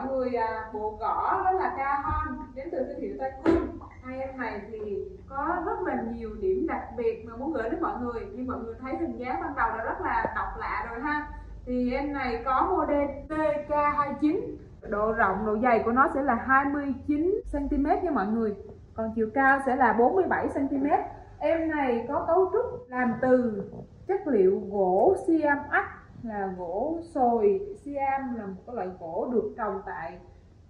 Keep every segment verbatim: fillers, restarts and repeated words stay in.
gọi người à, bộ gõ đó là Cajon, đến từ thương hiệu Tycoon. Hai em này thì có rất là nhiều điểm đặc biệt mà muốn gửi đến mọi người, nhưng mọi người thấy hình dáng ban đầu là rất là độc lạ rồi ha. Thì em này có model T K hai mươi chín, độ rộng, độ dày của nó sẽ là hai mươi chín xăng ti mét nha mọi người, còn chiều cao sẽ là bốn mươi bảy xăng ti mét. Em này có cấu trúc làm từ chất liệu gỗ SIAM X, là gỗ sồi. SIAM là một loại gỗ được trồng tại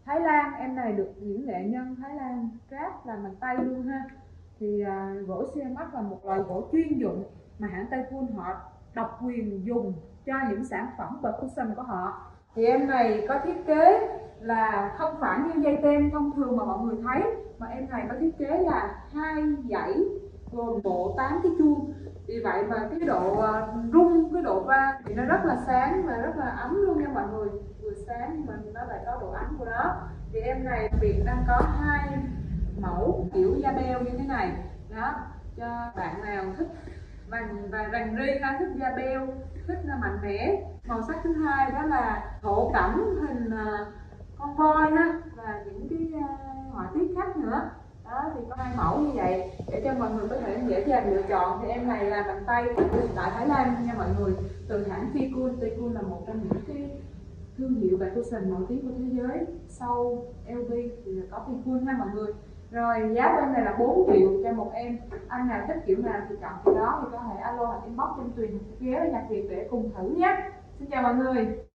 Thái Lan. Em này được những nghệ nhân Thái Lan craft làm bằng tay luôn ha. Thì à, gỗ SIAM X là một loại gỗ chuyên dụng mà hãng Tycoon họ độc quyền dùng cho những sản phẩm percussion của họ. Thì em này có thiết kế là không phải như dây tem thông thường mà mọi người thấy, mà em này có thiết kế là hai dãy gồm bộ tám cái chuông. Vì vậy mà cái độ rung, cái độ vang thì nó rất là sáng và rất là ấm luôn nha mọi người. Vừa sáng nhưng mà nó lại có độ ấm của nó. Thì em này đặc biệt đang có hai mẫu kiểu da beo như thế này đó, cho bạn nào thích vàng và vàng ri ha, thích da beo, thích là mạnh mẽ. Màu sắc thứ hai đó là thổ cẩm hình con voi ha, và những cái họa tiết khác nữa. Đó, thì có hai mẫu như vậy để cho mọi người có thể dễ dàng lựa chọn. Thì em này là bằng tay tại Thái Lan nha mọi người, từ hãng Peacool. Peacool là một trong những cái thương hiệu percussion nổi tiếng của thế giới sau L P, thì là có Peacool ha mọi người. Rồi giá bên này là bốn triệu cho một em. Anh nào thích kiểu nào thì chọn cái đó, thì có thể alo hoặc inbox trên Tuyền, ghé ở Nhạc Việt để cùng thử nhé. Xin chào mọi người.